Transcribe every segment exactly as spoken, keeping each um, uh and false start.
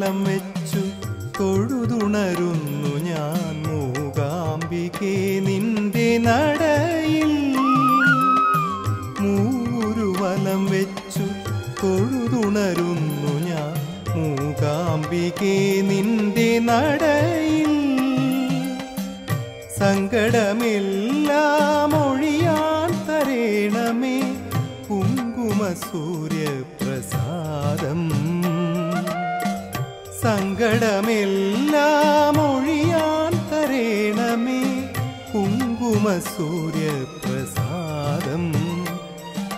താലം വെച്ചു തൊഴുതുണരുന്നു ഞാൻ മൂകാംബികേ നിന്റെ നടയിൽ. മൂരുവലം വെച്ചു തൊഴുതുണരുന്നു ഞാൻ മൂകാംബികേ നിന്റെ നടയിൽ. സങ്കടമെല്ലാം ഒഴിയാൻ തരേണമേ കുങ്കുമസൂര്യപ്രസാദം. സങ്കടമെല്ലാം ഒഴിയാൻ തരേണമേ കുങ്കുമസൂര്യപ്രസാദം.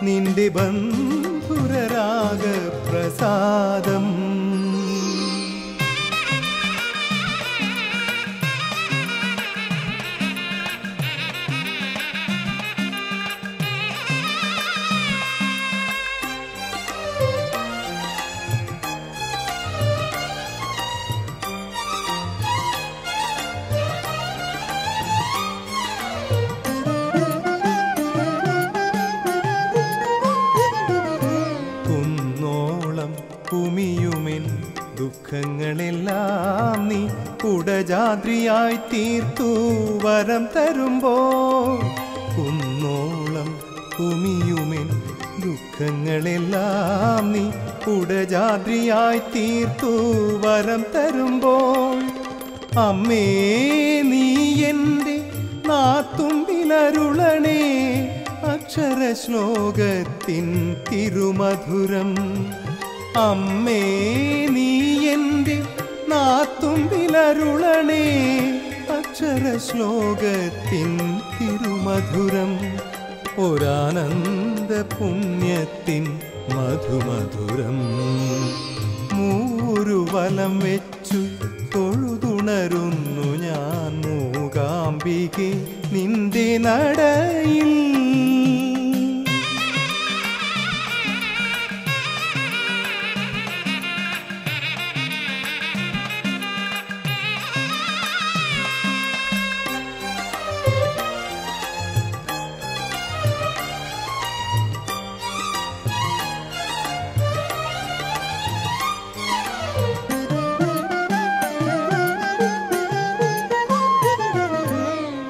നിന്റെ ബന്ധുരരാഗപ്രസാദം. ദുഃഖങ്ങളെല്ലാം നീ കുടജാദ്രിയായി തീർത്തു വരം തരുമ്പോ. കുന്നോളം കുമിയുമെൻ ദുഃഖങ്ങളെല്ലാം നീ കുടജാദ്രിയായി തീർത്തു വരം തരുമ്പോൾ. അമ്മേ നീ എൻ്റെ നാത്തുമ്പിലരുളണേ അക്ഷരശ്ലോകത്തിൻ തിരുമധുരം. അമ്മേ നീ എൻ്റെ നാത്തുമ്പിലരുളണേ അക്ഷരശ്ലോകത്തിൻ തിരുമധുരം. ഒരാനന്ദ പുണ്യത്തിൻ മധുമധുരം. മൂരുവലം വെച്ചു തൊഴുതുണരുന്നു ഞാൻ മൂകാംബികേ നിന്റെ നടയിൽ.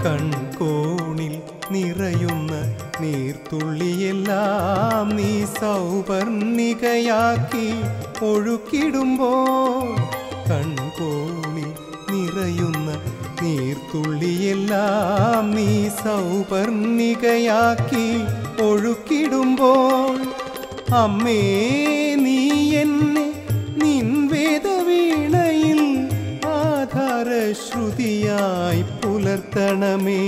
കൺകോണിൽ നിറയുന്ന നീർത്തുള്ളിയെല്ലാം നീ സൗവർണികയാക്കി ഒഴുക്കിടുമ്പോ. കൺകോണിൽ നിറയുന്ന നീർത്തുള്ളിയെല്ലാം നീ സൗവർണികയാക്കി ഒഴുക്കിടുമ്പോൾ. അമ്മേ നീ എന്നെ നിൻ വേദവീണയിൽ ആധാരശ്രുതിയായി പുലർത്തണമേ.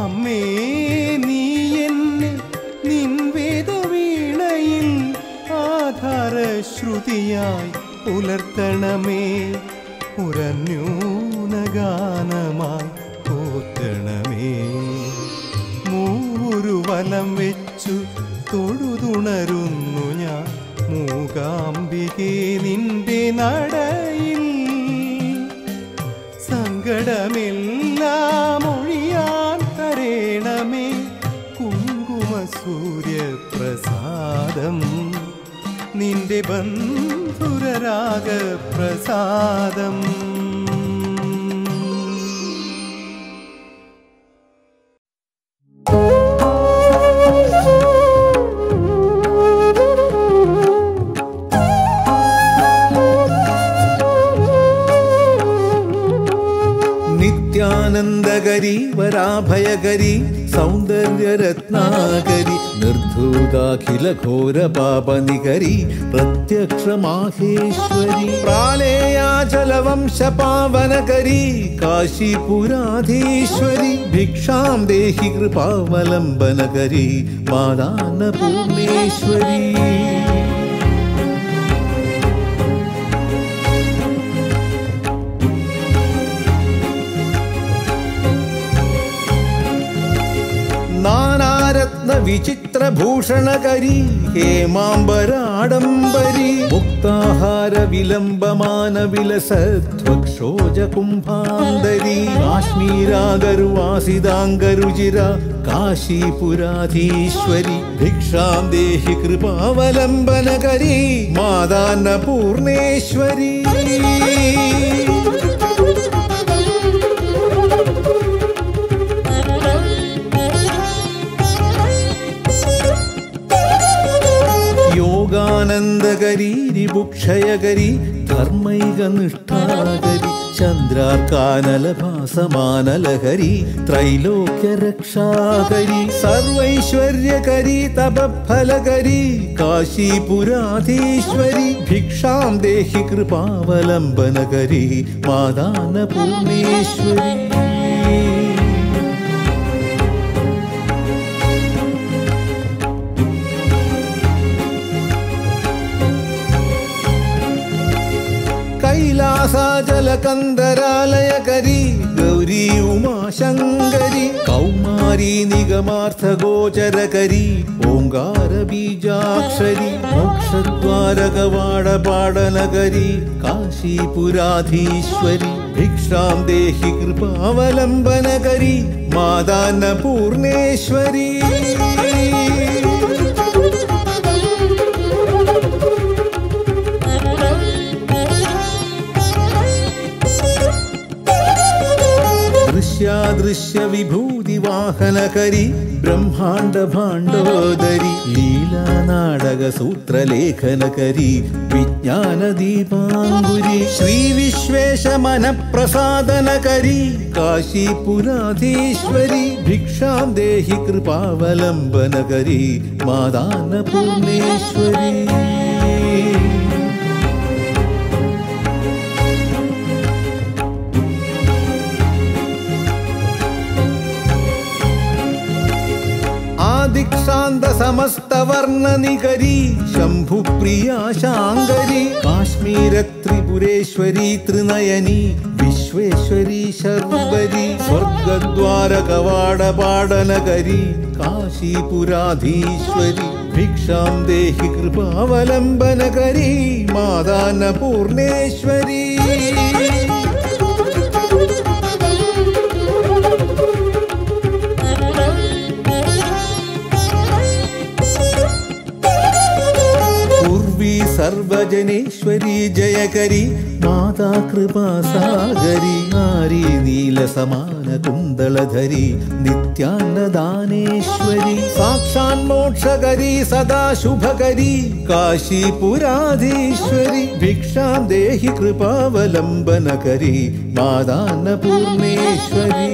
അമ്മേ നീ എന്നെ നിൻ വേദവീണയിൽ ആധാരശ്രുതിയായി പുലർത്തണമേ. ഉരന്യൂനഗാനമായി പോറ്റണമേ. മൂരുവലം വെച്ചു തൊഴുതുണരുന്നു ഞാൻ മൂകാംബികേ നിന്റെ നടയിൽ. സങ്കടമെല്ലാം ഒഴിയാൻ തരേണമേ കുങ്കുമസൂര്യപ്രസാദം. നിന്റെ ബന്ധുരരാഗപ്രസാദം. नित्यानंदगरी वराभयगरी सौंदर्यरत्नाकरी निर्धूताखिल घोर पापनिकरी प्रत्यक्ष माहेश्वरी प्रालेयाचल वंश पावनकरी काशीपुराधीश्वरी भिक्षां देहि कृपावलंबनकरी मादान्नपूर्णेश्वरी. विचित्र सुदर्शन भूषणकरी हेमांबर आडंबरी मुक्ताहार विलंबमान विलसध्वक्षोज कुंभांदरी काश्मीरागरुवासिदांगरुचिरा काशीपुराधीश्वरी भिक्षा देहि कृपावलंबनकरी मादान्नपूर्णेश्वरी। योगानंदकरी रिभुक्षयकरी धर्मैकनिष्ठाकरी चंद्रार्कानलभासमानलहरी त्रैलोक्यरक्षाकरी सर्वैश्वर्यकरी तपफलकरी काशीपुराधीश्वरी भिक्षां देहि कृपावलंबनकरी मादान्नपूर्णेश्वरी। कैलासाचलकंदरालयकरी गौरी उमाशंकरी कौमारी निगमार्थगोचरकरी ओंकार बीजाक्षरी मोक्षद्वारकवाडपाडनकरी काशीपुराधीश्वरी भिक्षां देहि कृपावलंबनकरी मादान्नपूर्णेश्वरी। दृश्य विभूति वाहनकरी ब्रह्मांड भांडोदरी लीला नाटक सूत्र लेखनकरी विज्ञान दीपांगुरी श्री विश्वेश मन प्रसादनकरी काशीपुराधीश्वरी भिक्षां देहि कृपावलंबनकरी मादान्नपूर्णेश्वरी। शांत समस्त वर्णनिकरी शंभु प्रिया शांगरी काश्मीर त्रिपुरेश्वरी त्रिनयनी विश्वेश्वरी शर्वरी स्वर्गद्वार कवाडपाडनकरी काशीपुराधीश्वरी भिक्षां देहि कृपावलंबनकरी मादान्नपूर्णेश्वरी। सर्वजनेश्वरी जयकरी माता कृपा सागरी नारी नील समान कुंदलधरी नित्यान्नदानेश्वरी साक्षान्मोक्षकरी सदा शुभकरी काशीपुराधीश्वरी भिक्षां देहि कृपावलंबनकरी मादान्नपूर्णेश्वरी।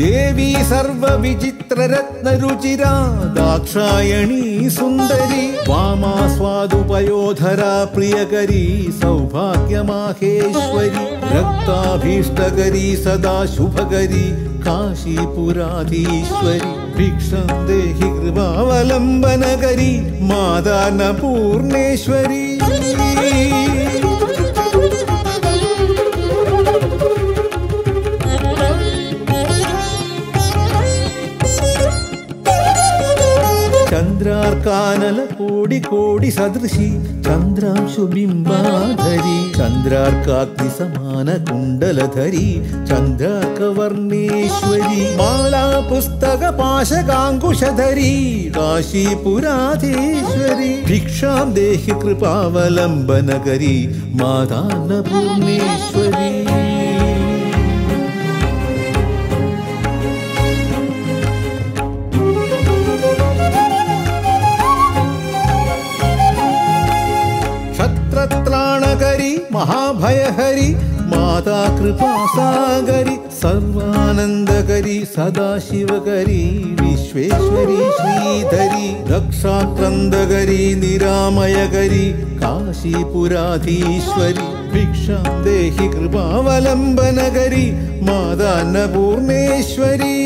देवी सर्व विचित्र रत्न रुचिरा दाक्षायणी सुंदरी वामा स्वादुपयोधरा प्रियकरी सौभाग्य माहेश्वरी रक्ताभीष्टकरी सदा शुभकरी काशीपुराधीश्वरी भिक्षां देहि कृपावलंबनकरी मादान्नपूर्णेश्वरी। चंद्रार्कानल कोटि कोटि सदृशी चंद्रांशुबिंबाधरी चंद्रार्काग्नि समान कुंडलधरी चंद्रार्कवर्णेश्वरी माला पुस्तक पाशकांकुशधरी काशीपुराधीश्वरी भिक्षां देहि कृपावलंबनकरी मादान्नपूर्णेश्वरी। महाभयहरी माता कृपा सागरी सर्वानंदकरी सदाशिवकरी विश्वेश्वरी श्रीधरी दक्षाक्रंदकरी निरामयकरी काशीपुराधीश्वरी भिक्षां देहि कृपावलंबनकरी मादान्नपूर्णेश्वरी।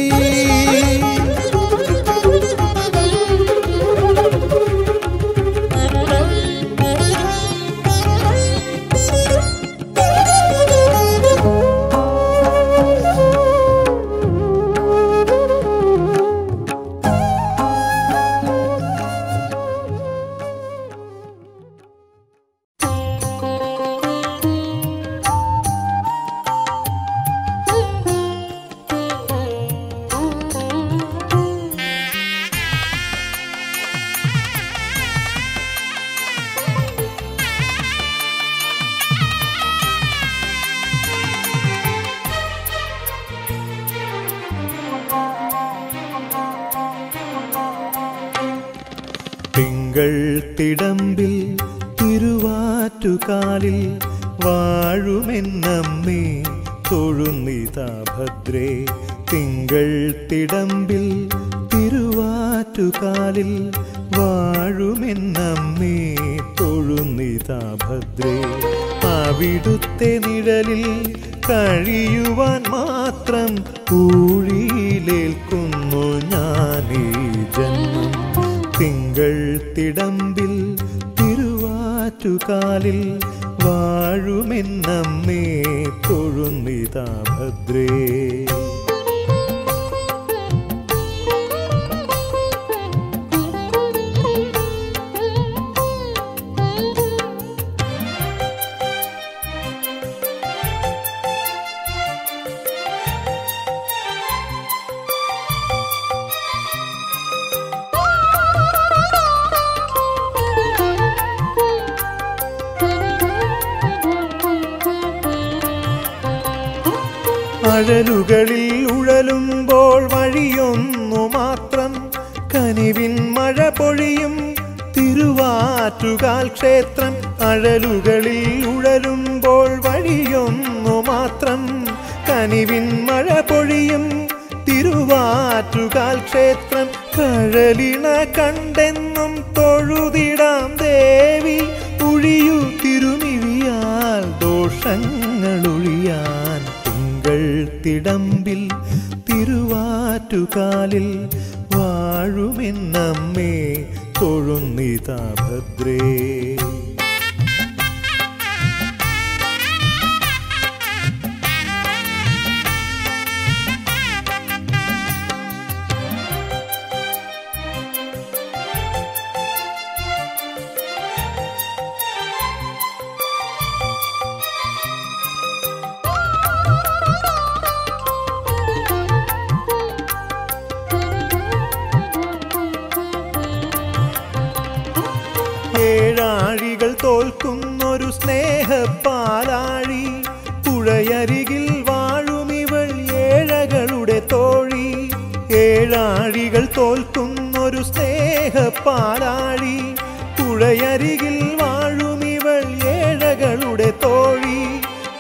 കഴുത്തിടമ്പിൽ തിരുവാറ്റുകാലിൽ വാഴുമെന്നമ്മേ തൊഴുന്നിതാഭദ്രേ. തിങ്കൾ തിടമ്പിൽ തിരുവാറ്റുകാലിൽ വാഴുമെന്നമ്മേ തൊഴുന്നിതാഭദ്രേ. അവിടുത്തെ നിഴലിൽ കഴിയുവാൻ മാത്രം ഊഴിയിലേൽക്കുന്നു ഞാനീ ജന്മം. തിങ്കൾ തിടമ്പിൽ തിരുവാറ്റുകാലിൽ വാഴുമെന്നമ്മേ തൊഴുന്നിതാഭദ്രേ. മഴലുകളിൽ ഉഴലുമ്പോൾ വഴിയൊന്നു മാത്രം കനിവിൻ മഴ പൊഴിയും തിരുവാറ്റുകാൽ ക്ഷേത്രം. അഴലുകളിൽ ഉഴലുമ്പോൾ വഴിയൊന്നു മാത്രം കനിവിൻ മഴ പൊഴിയും തിരുവാറ്റുകാൽ ക്ഷേത്രം. കഴലിന കണ്ടെന്നും തൊഴുതിടാം ദേവി, ഒഴിയു തിരുമിഴിയാൽ ദോഷങ്ങളൊഴിയാൻ. തിടമ്പിൽ തിരുവാറ്റുകാലിൽ വാഴുമെന്നമ്മേ തൊഴുന്നിതാഭദ്രേ. ഏഴാഴികൾ തോൽക്കുന്നൊരു സ്നേഹപ്പാലാഴി പുഴയരികിൽ വാഴുമിവൾ ഏഴകളുടെ തോഴി. ഏഴാഴികൾ തോൽക്കുന്നൊരു സ്നേഹപ്പാലാഴി പുഴയരികിൽ വാഴുമിവൾ ഏഴകളുടെ തോഴി.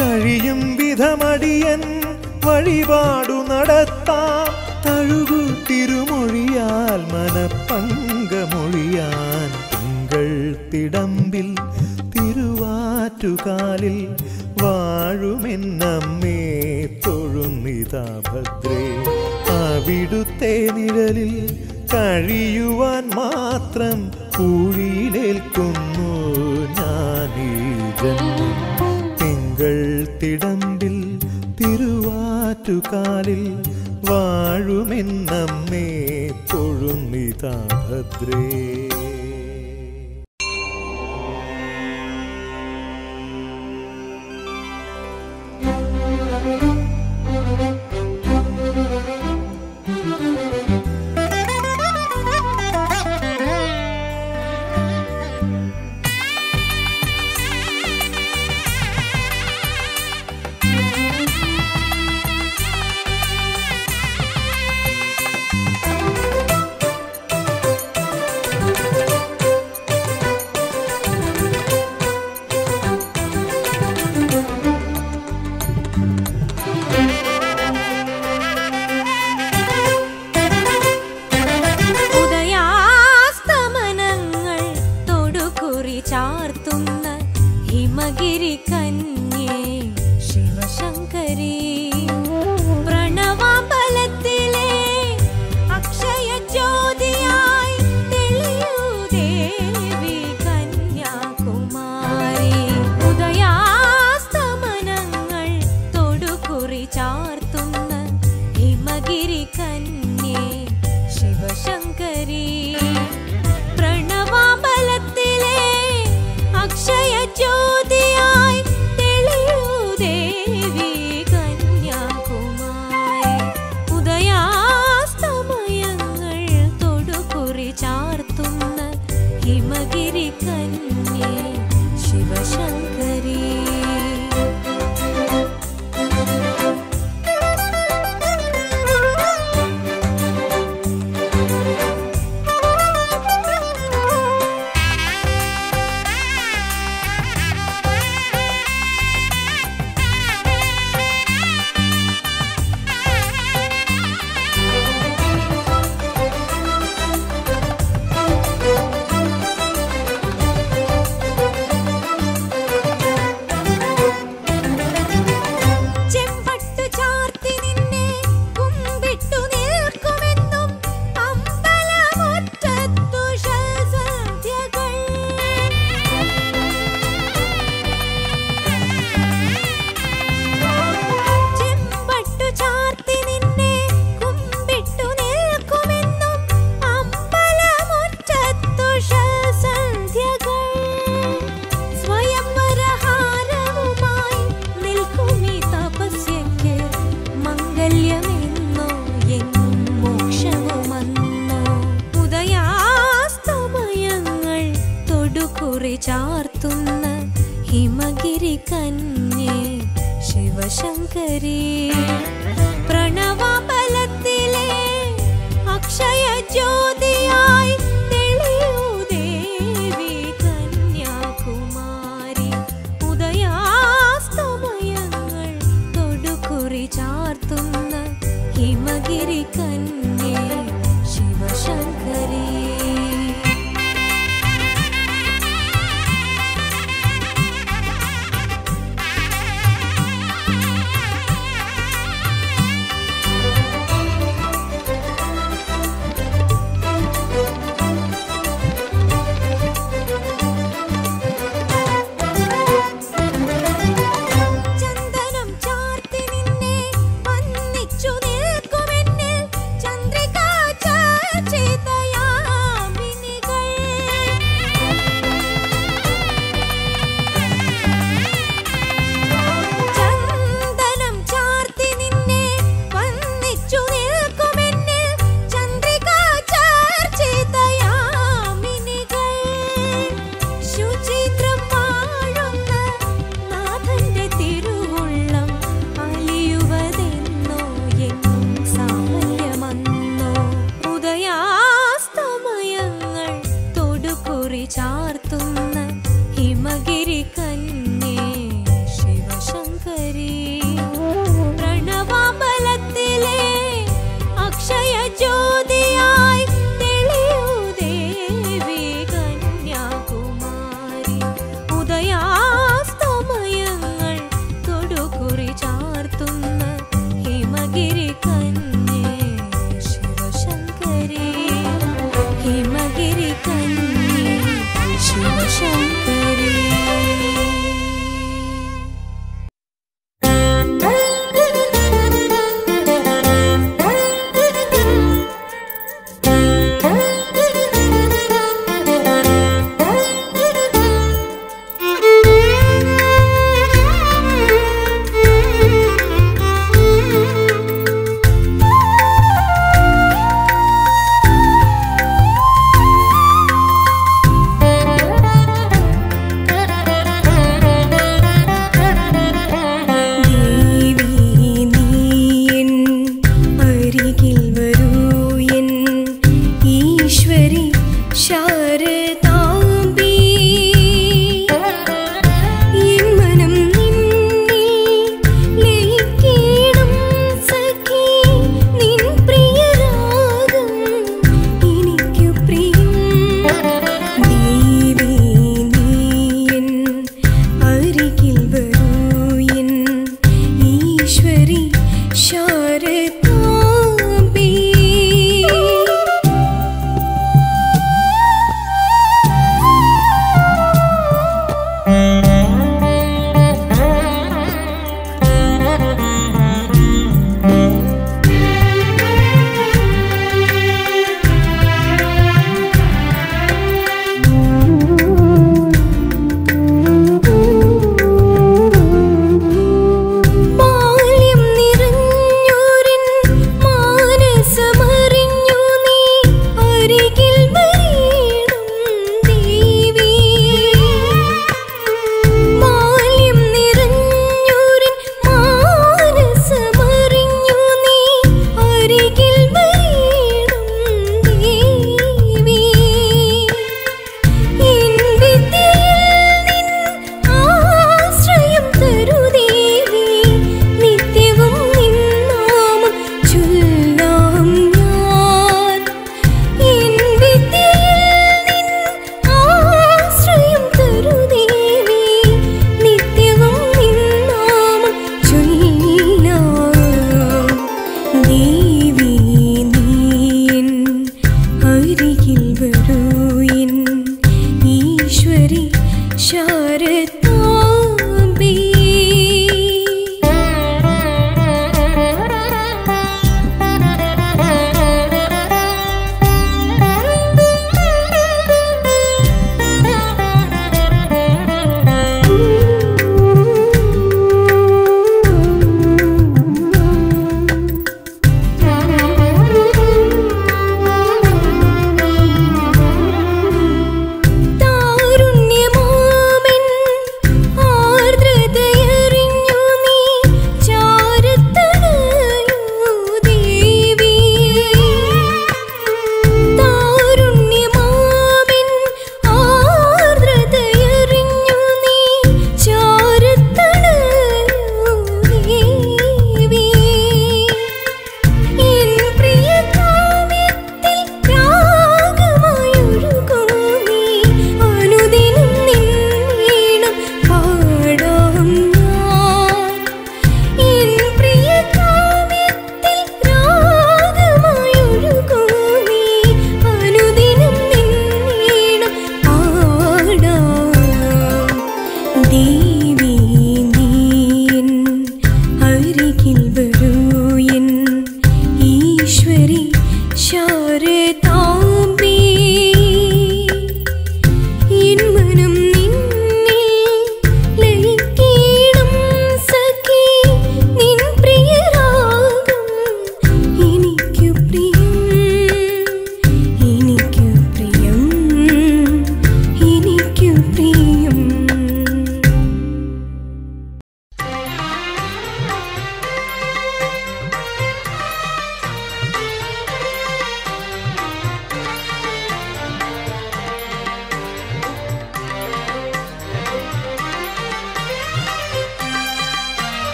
കഴിയും വിധമടിയൻ വഴിപാടു നടത്താം തഴുകു തിരുമൊഴിയാൽ മനപ്പങ്കമൊഴിയാൻ. തിടമ്പിൽ തിരുവാറ്റുകാലിൽ വാഴുമെന്നമ്മേ തൊഴുന്നിതാഭദ്രേ. അവിടുത്തെ നിഴലിൽ കഴിയുവാൻ മാത്രം ഊഴിയിലേൽക്കുന്നു ഞാനീ ജന്മം. തിങ്കൾ തിടമ്പിൽ തിരുവാറ്റുകാലിൽ വാഴുമെന്നമ്മേ തൊഴുന്നിതാഭദ്രേ. शंकरी प्रणव बलत्तिले अक्षय ज्योतियाय तेलियु देवी कन्याकुमारी उदयास्तमयंगल तोडुकुरी चार्तुन्न हिमगिरि कन्ये शिवशंकरी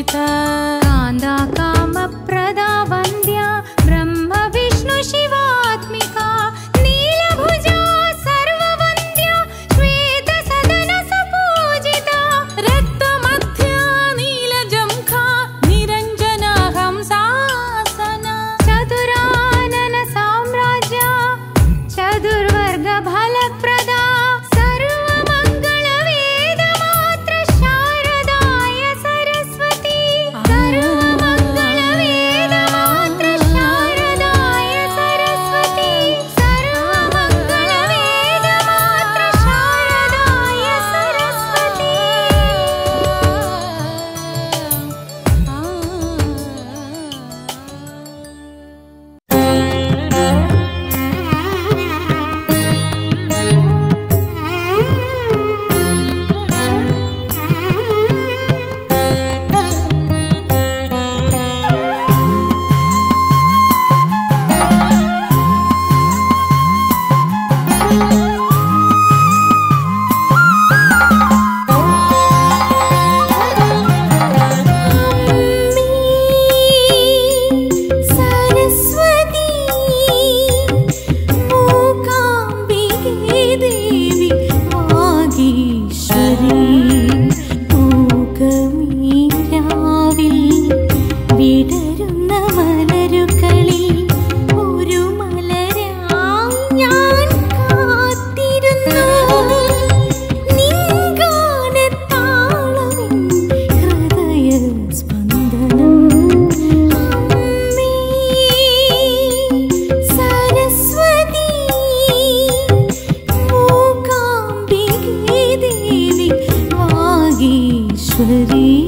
पूजित कान्दा काम प्रदा वन्द्या ब्रह्म विष्णु शिवात्मिका नीलभुजा सर्ववन्द्या श्वेत सदन सपूजिता रक्तमध्या नीलजंघा निरंजना हंसासना चतुरानन साम्राज्या चतुर्वर्ग फलप्रदा तेरी